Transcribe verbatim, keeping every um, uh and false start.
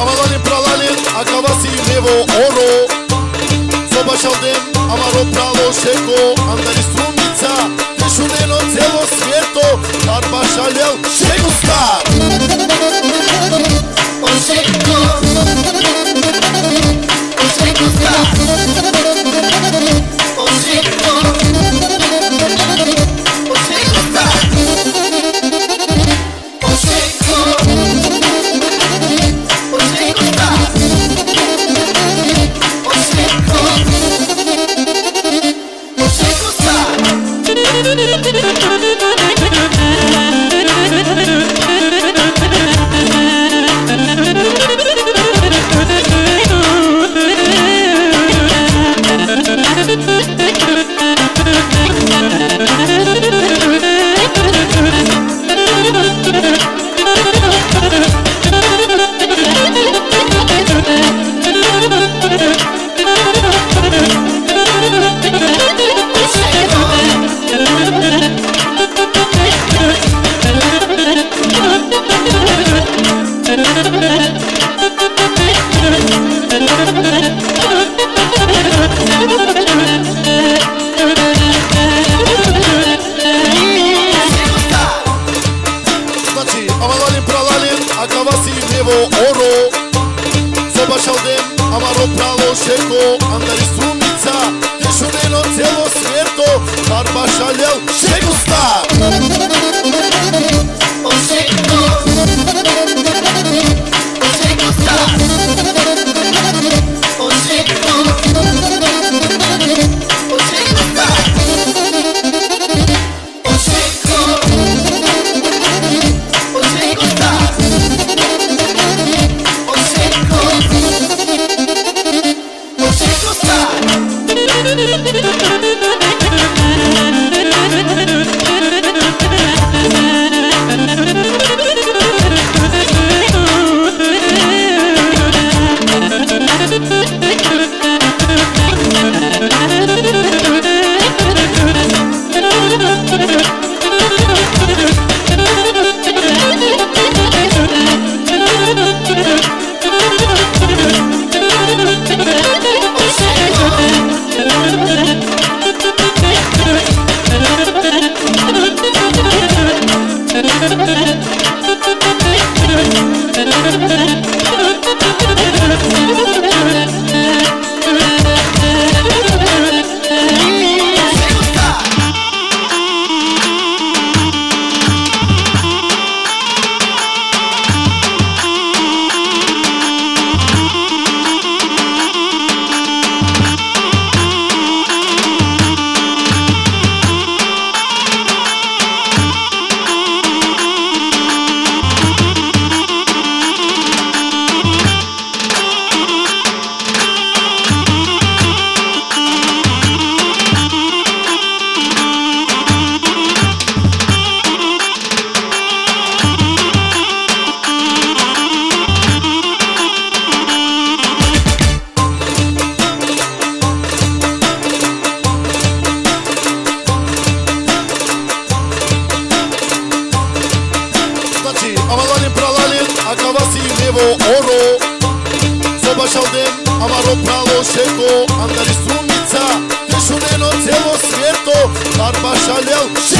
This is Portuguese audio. Amarolim pra lalim, acaba-se levo oro. Soba šaldim, amaro pralo šeko. Andari strumica, tešuneno celo svijeto. Kad pa šaljel šeko star. O šeko, o šeko star. O šeko, o šeko star. O šeko. Andari strumica, tešuneno celo svijeto, dar baš šaljel.